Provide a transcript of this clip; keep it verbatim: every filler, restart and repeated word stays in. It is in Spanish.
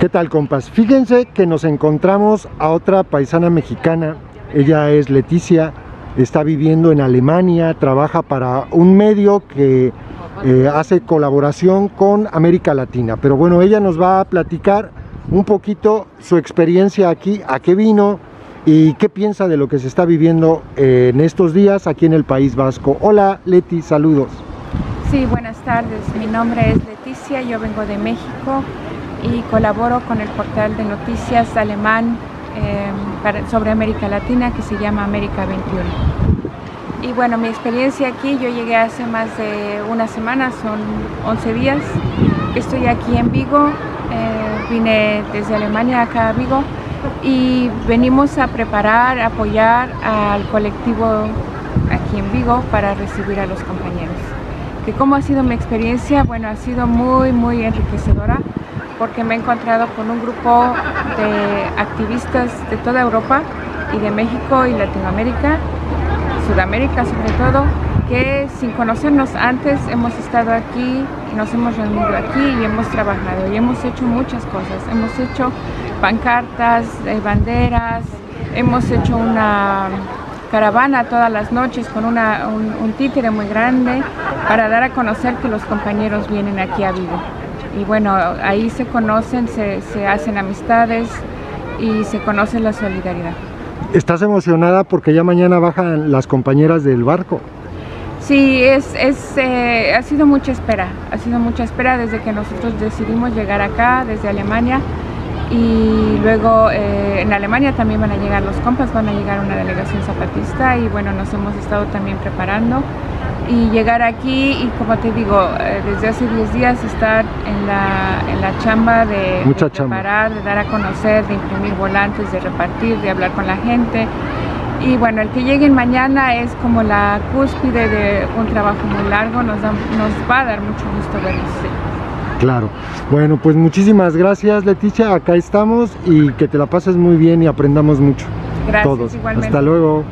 ¿Qué tal, compas? Fíjense que nos encontramos a otra paisana mexicana. Ella es Leticia, está viviendo en Alemania, trabaja para un medio que eh, hace colaboración con América Latina. Pero bueno, ella nos va a platicar un poquito su experiencia aquí, a qué vino y qué piensa de lo que se está viviendo eh, en estos días aquí en el País Vasco. Hola, Leti, saludos. Sí, buenas tardes. Mi nombre es Leticia, yo vengo de México y colaboro con el portal de noticias alemán eh, para, sobre América Latina, que se llama América veintiuno. Y bueno, mi experiencia aquí, yo llegué hace más de una semana, son once días. Estoy aquí en Vigo, eh, vine desde Alemania acá a Vigo y venimos a preparar, a apoyar al colectivo aquí en Vigo para recibir a los compañeros. ¿Que cómo ha sido mi experiencia? Bueno, ha sido muy, muy enriquecedora, porque me he encontrado con un grupo de activistas de toda Europa y de México y Latinoamérica, Sudamérica sobre todo, que sin conocernos antes hemos estado aquí, nos hemos reunido aquí y hemos trabajado y hemos hecho muchas cosas. Hemos hecho pancartas, banderas, hemos hecho una caravana todas las noches con una, un, un títere muy grande para dar a conocer que los compañeros vienen aquí a Vigo. Y bueno, ahí se conocen, se, se hacen amistades y se conoce la solidaridad. ¿Estás emocionada porque ya mañana bajan las compañeras del barco? Sí, es, es, eh, ha sido mucha espera, ha sido mucha espera desde que nosotros decidimos llegar acá desde Alemania. Y luego eh, en Alemania también van a llegar los compas, van a llegar una delegación zapatista y bueno, nos hemos estado también preparando. Y llegar aquí y como te digo, eh, desde hace diez días estar en la, en la chamba de, Mucha de preparar, chamba. de dar a conocer, de imprimir volantes, de repartir, de hablar con la gente. Y bueno, el que lleguen mañana es como la cúspide de un trabajo muy largo, nos, da, nos va a dar mucho gusto verlos. Sí. Claro. Bueno, pues muchísimas gracias, Leticia. Acá estamos y que te la pases muy bien y aprendamos mucho. Gracias, todos. Igualmente. Hasta luego.